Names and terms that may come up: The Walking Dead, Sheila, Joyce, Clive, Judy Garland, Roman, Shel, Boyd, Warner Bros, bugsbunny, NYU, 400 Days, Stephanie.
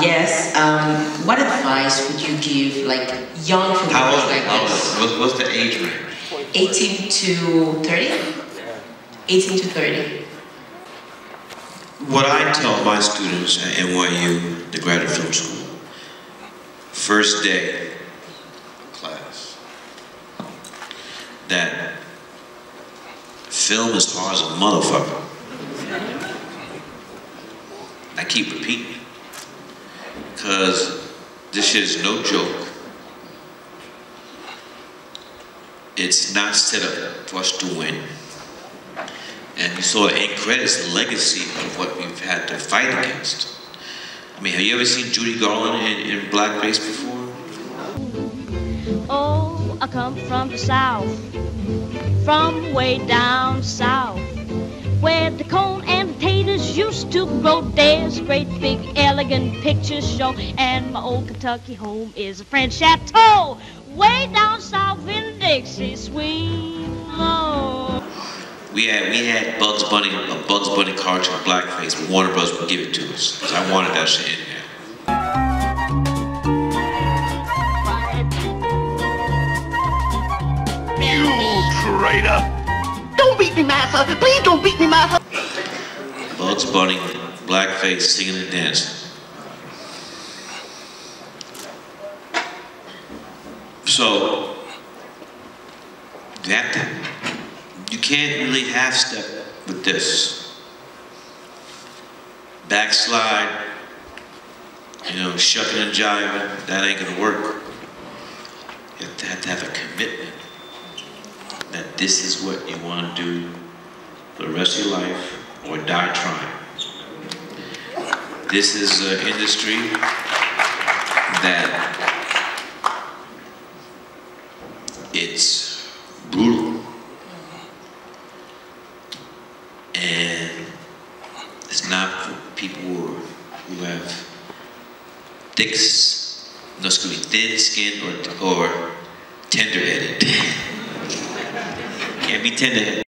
Yes. What advice would you give, like, young filmmakers like this? How old? What's the age range? 18 to 30. 18 to 30. What I tell my students at NYU, the Graduate Film School, first day of class, that film is hard as a motherfucker. I keep repeating it, because this shit is no joke. It's not set up for us to win. And you saw the end credits, the legacy of what we've had to fight against. I mean, have you ever seen Judy Garland in blackface before? Oh, I come from the South, from way down south, where the corn and potatoes used to grow. There's great big elegant picture show, and my old Kentucky home is a French chateau, way down south in Dixie, sweet Lord. We had a Bugs Bunny cartoon in blackface, but Warner Bros. Would give it to us, because I wanted that shit in there. You traitor! Don't beat me, massa! Please don't beat me, massa! Bugs Bunny, blackface, singing and dancing. So, you can't really half-step with this. Backslide, you know, shucking and jiving, that ain't gonna work. You have to have a commitment that this is what you want to do for the rest of your life, or die trying. This is an industry that it's brutal. It's not for people who have thin skin or tender-headed. Can't be tender-headed.